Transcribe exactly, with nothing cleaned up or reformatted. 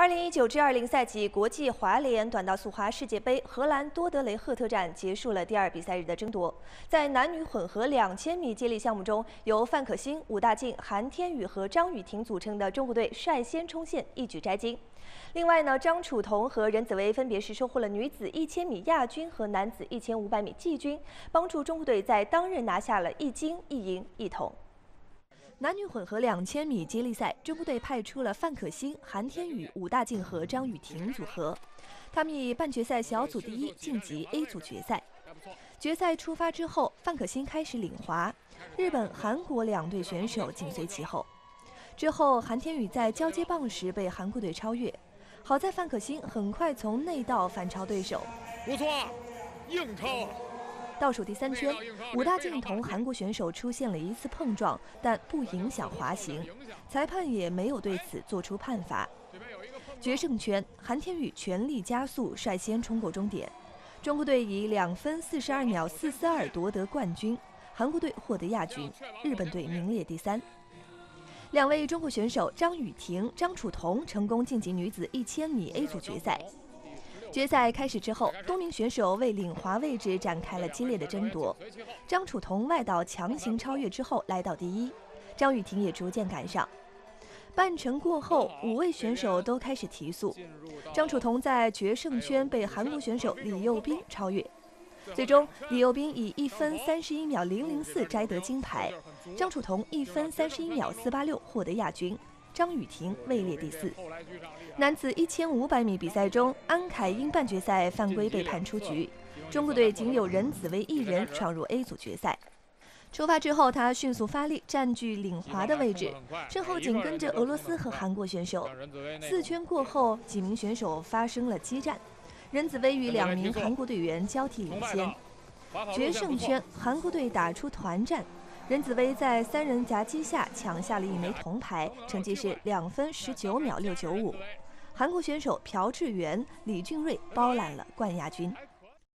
二零一九至二零赛季国际滑联短道速滑世界杯荷兰多德雷赫特站结束了第二比赛日的争夺。在男女混合两千米接力项目中，由范可新、武大靖、韩天宇和张雨婷组成的中国队率先冲线，一举摘金。另外呢，张楚彤和任子威分别是收获了女子一千米亚军和男子一千五百米季军，帮助中国队在当日拿下了一金一银一铜。 男女混合两千米接力赛，中国队派出了范可新、韩天宇、武大靖和张雨婷组合，他们以半决赛小组第一晋级 A 组决赛。决赛出发之后，范可新开始领滑，日本、韩国两队选手紧随其后。之后，韩天宇在交接棒时被韩国队超越，好在范可新很快从内道反超对手。不错，硬超。 倒数第三圈，武大靖同韩国选手出现了一次碰撞，但不影响滑行，裁判也没有对此做出判罚。决胜圈，韩天宇全力加速，率先冲过终点，中国队以两分四十二秒四四二夺得冠军，韩国队获得亚军，日本队名列第三。两位中国选手张雨婷、张楚彤成功晋级女子一千米 A 组决赛。 决赛开始之后，多名选手为领滑位置展开了激烈的争夺。张楚彤外倒强行超越之后来到第一，张雨婷也逐渐赶上。半程过后，五位选手都开始提速。张楚彤在决胜圈被韩国选手李幼彬超越，最终李幼彬以一分三十一秒零零四摘得金牌，张楚彤一分三十一秒四八六获得亚军。 张雨婷位列第四。男子一千五百米比赛中，安凯因半决赛犯规被判出局，中国队仅有任子威一人闯入 A 组决赛。出发之后，他迅速发力，占据领滑的位置，身后紧跟着俄罗斯和韩国选手。四圈过后，几名选手发生了激战，任子威与两名韩国队员交替领先。决胜圈，韩国队打出团战。 任子威在三人夹击下抢下了一枚铜牌，成绩是两分十九秒六九五。韩国选手朴智元、李俊睿包揽了冠亚军。